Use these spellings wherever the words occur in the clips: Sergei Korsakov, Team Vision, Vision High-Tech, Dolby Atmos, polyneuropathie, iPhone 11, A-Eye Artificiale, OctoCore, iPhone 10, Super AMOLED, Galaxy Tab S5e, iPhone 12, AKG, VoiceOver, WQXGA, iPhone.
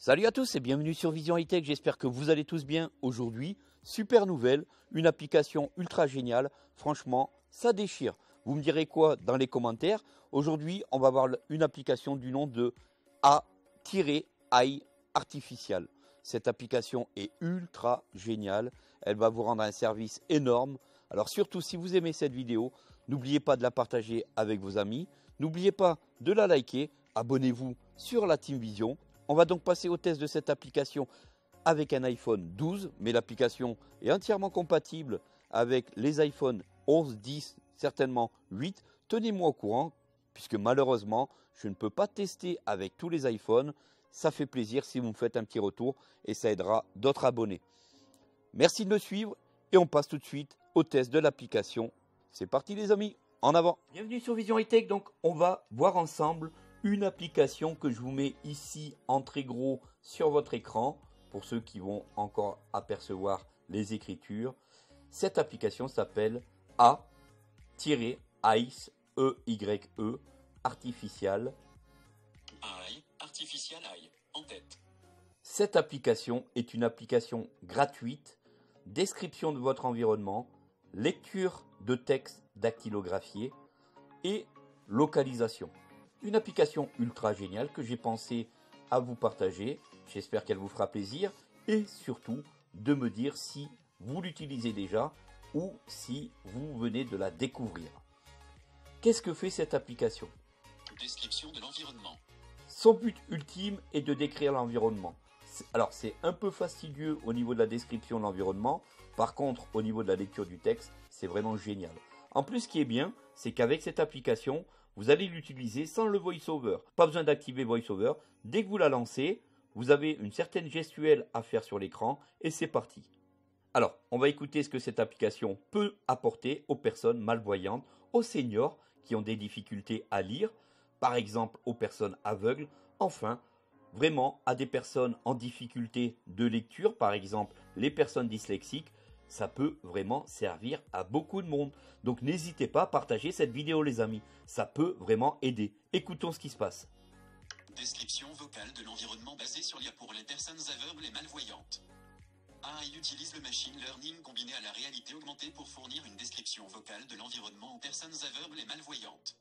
Salut à tous et bienvenue sur Vision High-Tech, j'espère que vous allez tous bien. Aujourd'hui, super nouvelle, une application ultra géniale, franchement ça déchire. Vous me direz quoi dans les commentaires? Aujourd'hui on va voir une application du nom de A-Eye Artificiale. Cette application est ultra géniale, elle va vous rendre un service énorme. Alors surtout si vous aimez cette vidéo, n'oubliez pas de la partager avec vos amis, n'oubliez pas de la liker, abonnez-vous sur la Team Vision. On va donc passer au test de cette application avec un iPhone 12, mais l'application est entièrement compatible avec les iPhone 11, 10, certainement 8. Tenez-moi au courant, puisque malheureusement, je ne peux pas tester avec tous les iPhones. Ça fait plaisir si vous me faites un petit retour et ça aidera d'autres abonnés. Merci de me suivre et on passe tout de suite au test de l'application. C'est parti les amis, en avant! Bienvenue sur Vision High-Tech, donc on va voir ensemble une application que je vous mets ici en très gros sur votre écran pour ceux qui vont encore apercevoir les écritures. Cette application s'appelle A-Eye Artificiale. A-Eye Artificiale en tête. Cette application est une application gratuite, description de votre environnement, lecture de texte dactylographié et localisation. Une application ultra géniale que j'ai pensé à vous partager. J'espère qu'elle vous fera plaisir et surtout de me dire si vous l'utilisez déjà ou si vous venez de la découvrir. Qu'est-ce que fait cette application? Description de l'environnement. Son but ultime est de décrire l'environnement. Alors c'est un peu fastidieux au niveau de la description de l'environnement. Par contre, au niveau de la lecture du texte, c'est vraiment génial. En plus, ce qui est bien, c'est qu'avec cette application, vous allez l'utiliser sans le VoiceOver. Pas besoin d'activer VoiceOver. Dès que vous la lancez, vous avez une certaine gestuelle à faire sur l'écran et c'est parti. Alors, on va écouter ce que cette application peut apporter aux personnes malvoyantes, aux seniors qui ont des difficultés à lire, par exemple aux personnes aveugles, enfin, vraiment à des personnes en difficulté de lecture, par exemple les personnes dyslexiques. Ça peut vraiment servir à beaucoup de monde. Donc n'hésitez pas à partager cette vidéo les amis. Ça peut vraiment aider. Écoutons ce qui se passe. Description vocale de l'environnement basée sur l'IA pour les personnes aveugles et malvoyantes. A-Eye utilise le machine learning combiné à la réalité augmentée pour fournir une description vocale de l'environnement aux personnes aveugles et malvoyantes.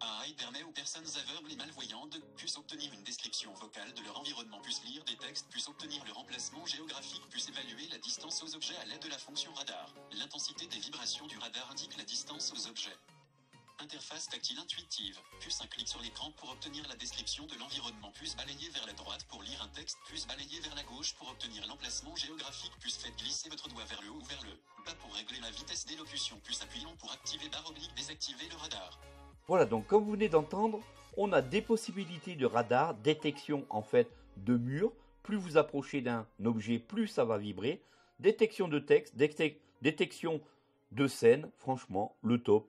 A-Eye permet aux personnes aveugles et malvoyantes de puissent obtenir une description vocale de leur environnement, puissent lire des textes, puissent obtenir leur emplacement géographique, puissent évaluer la distance aux objets à l'aide de la fonction radar. L'intensité des vibrations du radar indique la distance aux objets. Interface tactile intuitive, puce un clic sur l'écran pour obtenir la description de l'environnement, puce balayer vers la droite pour lire un texte, puce balayer vers la gauche pour obtenir l'emplacement géographique, puce faites glisser votre doigt vers le haut ou vers le bas pour régler la vitesse d'élocution, puce appuyons pour activer / désactiver le radar. Voilà, donc comme vous venez d'entendre, on a des possibilités de radar, détection en fait de murs. Plus vous approchez d'un objet, plus ça va vibrer. Détection de texte, détection de scène, franchement, le top.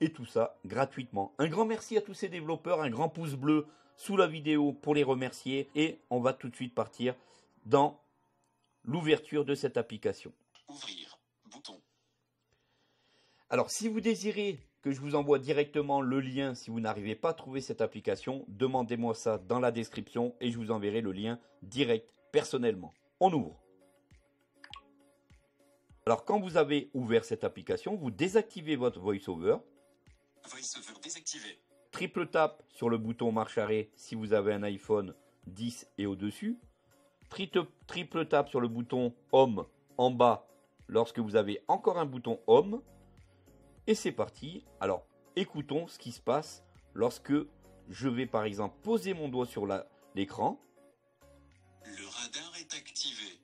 Et tout ça gratuitement. Un grand merci à tous ces développeurs, un grand pouce bleu sous la vidéo pour les remercier. Et on va tout de suite partir dans l'ouverture de cette application. Ouvrir, bouton. Alors si vous désirez que je vous envoie directement le lien si vous n'arrivez pas à trouver cette application, demandez-moi ça dans la description et je vous enverrai le lien direct personnellement. On ouvre. Alors quand vous avez ouvert cette application, vous désactivez votre VoiceOver. VoiceOver désactivé. Triple tape sur le bouton marche arrêt si vous avez un iPhone 10 et au-dessus. Triple tape sur le bouton Home en bas lorsque vous avez encore un bouton Home. Et c'est parti. Alors, écoutons ce qui se passe lorsque je vais, par exemple, poser mon doigt sur l'écran. Le radar est activé.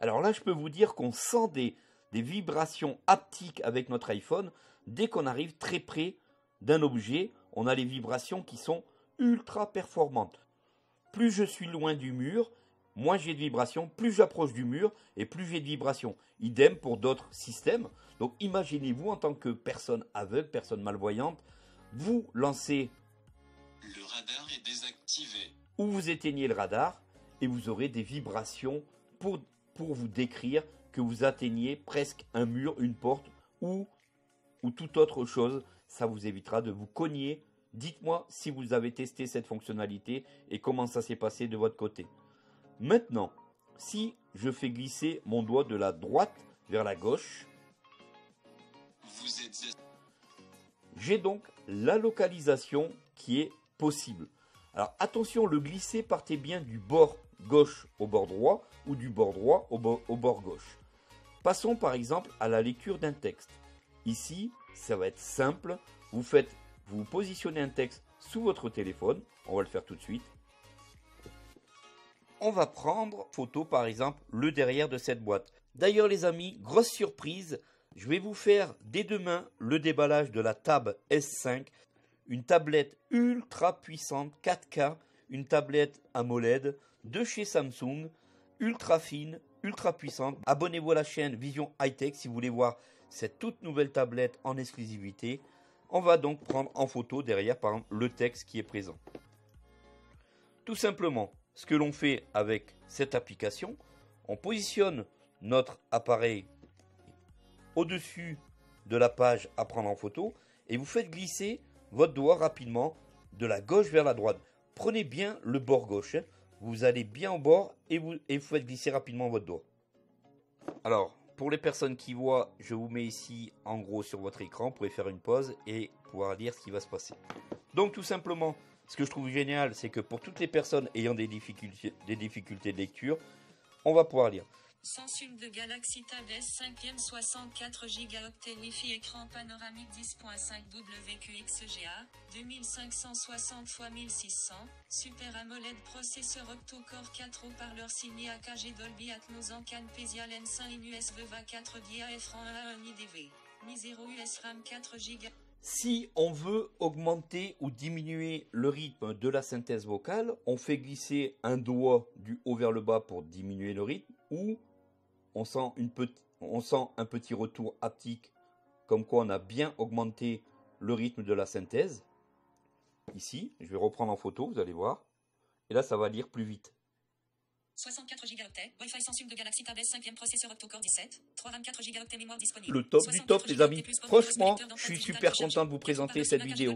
Alors là, je peux vous dire qu'on sent des vibrations haptiques avec notre iPhone. Dès qu'on arrive très près d'un objet, on a les vibrations qui sont ultra performantes. Plus je suis loin du mur, moins j'ai de vibrations, plus j'approche du mur et plus j'ai de vibrations. Idem pour d'autres systèmes. Donc imaginez-vous en tant que personne aveugle, personne malvoyante, vous lancez le radar est désactivé. Ou vous éteignez le radar et vous aurez des vibrations pour vous décrire que vous atteignez presque un mur, une porte ou toute autre chose. Ça vous évitera de vous cogner, Dites-moi si vous avez testé cette fonctionnalité et comment ça s'est passé de votre côté. Maintenant, si je fais glisser mon doigt de la droite vers la gauche, j'ai donc la localisation qui est possible. Alors attention, le glisser partait bien du bord gauche au bord droit ou du bord droit au bord gauche. Passons par exemple à la lecture d'un texte. Ici, ça va être simple. Vous positionnez un texte sous votre téléphone. On va le faire tout de suite. On va prendre photo par exemple le derrière de cette boîte. D'ailleurs les amis, grosse surprise, je vais vous faire dès demain le déballage de la Tab S5. Une tablette ultra puissante, 4K, une tablette AMOLED de chez Samsung, ultra fine, ultra puissante. Abonnez-vous à la chaîne Vision High-Tech si vous voulez voir cette toute nouvelle tablette en exclusivité. On va donc prendre en photo derrière par exemple le texte qui est présent. Tout simplement, ce que l'on fait avec cette application, on positionne notre appareil au-dessus de la page à prendre en photo et vous faites glisser votre doigt rapidement de la gauche vers la droite. Prenez bien le bord gauche. Hein. Vous allez bien au bord et vous faites glisser rapidement votre doigt. Alors, pour les personnes qui voient, je vous mets ici en gros sur votre écran. Vous pouvez faire une pause et pouvoir lire ce qui va se passer. Donc tout simplement, ce que je trouve génial, c'est que pour toutes les personnes ayant des difficultés de lecture, on va pouvoir lire. Samsung de Galaxy Tab S5e 64 Go Wi-Fi écran panoramique 10.5 WQXGA 2560 x 1600 Super AMOLED processeur OctoCore 4 haut-parleur signé AKG Dolby Atmos en CAN PESIAL N5 in USB 24 DAF RAM 1 IDV Mi 0 US RAM 4 Go. Si on veut augmenter ou diminuer le rythme de la synthèse vocale, on fait glisser un doigt du haut vers le bas pour diminuer le rythme ou on sent un petit retour haptique comme quoi on a bien augmenté le rythme de la synthèse. Ici, je vais reprendre en photo, vous allez voir. Et là, ça va lire plus vite. 64 Go, Wi-Fi Samsung de Galaxy Tab S5e processeur OctoCore 17, 3 RAM 4 Go mémoire disponible. Le top du top les amis, franchement, je suis super content de vous présenter cette vidéo.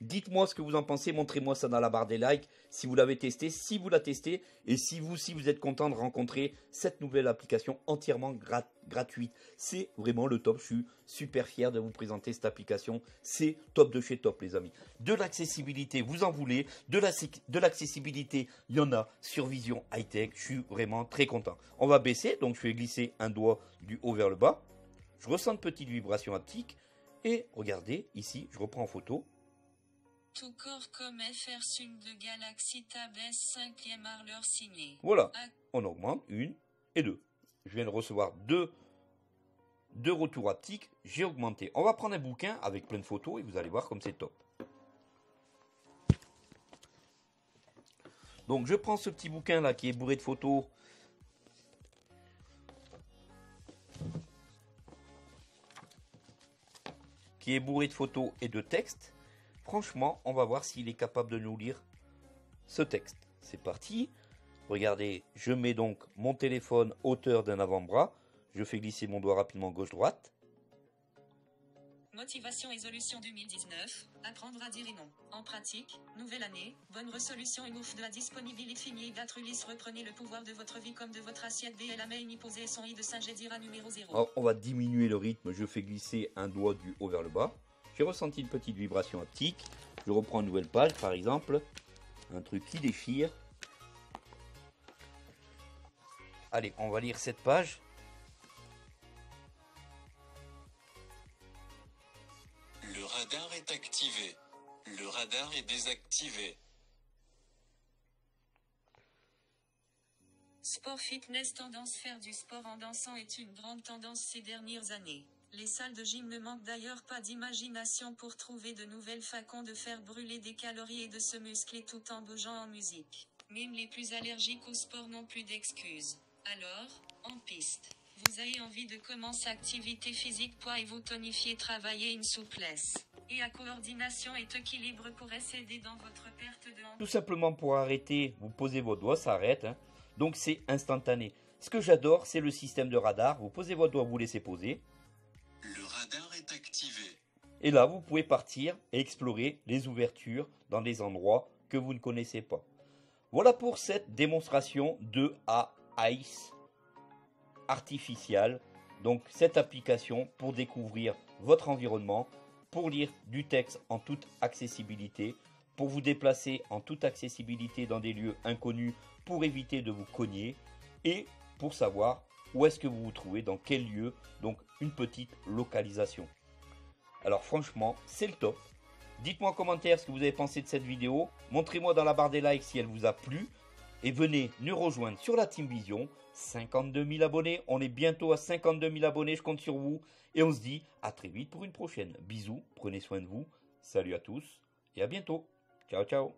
Dites-moi ce que vous en pensez, montrez-moi ça dans la barre des likes, si vous l'avez testé, si vous la testez, et si vous êtes content de rencontrer cette nouvelle application entièrement gratuite. C'est vraiment le top, je suis super fier de vous présenter cette application, c'est top de chez top les amis. De l'accessibilité, vous en voulez, de l'accessibilité, il y en a sur Vision High-Tech. Je suis vraiment très content. On va baisser, donc je vais glisser un doigt du haut vers le bas. Je ressens une petite vibration haptique. Et regardez, ici, je reprends en photo. Tout corps comme FR Sum de Galaxy Tab S5e Arleur signé. Voilà, on augmente, 1 et 2. Je viens de recevoir deux retours haptiques, j'ai augmenté. On va prendre un bouquin avec plein de photos et vous allez voir comme c'est top. Donc je prends ce petit bouquin là qui est bourré de photos. Qui est bourré de photos et de textes. Franchement, on va voir s'il est capable de nous lire ce texte. C'est parti. Regardez, je mets donc mon téléphone hauteur d'un avant-bras. Je fais glisser mon doigt rapidement gauche-droite. Motivation et résolution 2019, apprendre à dire et non. En pratique, nouvelle année, bonne résolution et ouf de la disponibilité finie d'Atrulis. Reprenez le pouvoir de votre vie comme de votre assiette BL à main posée son i de Saint-Gédira numéro 0. Alors, on va diminuer le rythme, je fais glisser un doigt du haut vers le bas. J'ai ressenti une petite vibration haptique. Je reprends une nouvelle page par exemple, un truc qui déchire. Allez, on va lire cette page. Activé. Le radar est désactivé. Sport fitness tendance faire du sport en dansant est une grande tendance ces dernières années. Les salles de gym ne manquent d'ailleurs pas d'imagination pour trouver de nouvelles façons de faire brûler des calories et de se muscler tout en bougeant en musique. Même les plus allergiques au sport n'ont plus d'excuses. Alors, en piste. Vous avez envie de commencer activité physique poids et vous tonifier, travailler une souplesse. Et à coordination et équilibre pour aider dans votre perte de... Tout simplement pour arrêter, vous posez votre doigt, ça arrête. Hein. Donc c'est instantané. Ce que j'adore, c'est le système de radar. Vous posez votre doigt, vous laissez poser. Le radar est activé. Et là, vous pouvez partir et explorer les ouvertures dans des endroits que vous ne connaissez pas. Voilà pour cette démonstration de A-Eye Artificiale. Donc cette application pour découvrir votre environnement, pour lire du texte en toute accessibilité, pour vous déplacer en toute accessibilité dans des lieux inconnus, pour éviter de vous cogner et pour savoir où est-ce que vous vous trouvez, dans quel lieu, donc une petite localisation. Alors franchement, c'est le top. Dites-moi en commentaire ce que vous avez pensé de cette vidéo. Montrez-moi dans la barre des likes si elle vous a plu. Et venez nous rejoindre sur la Team Vision. 52 000 abonnés. On est bientôt à 52 000 abonnés. Je compte sur vous. Et on se dit à très vite pour une prochaine. Bisous. Prenez soin de vous. Salut à tous. Et à bientôt. Ciao, ciao.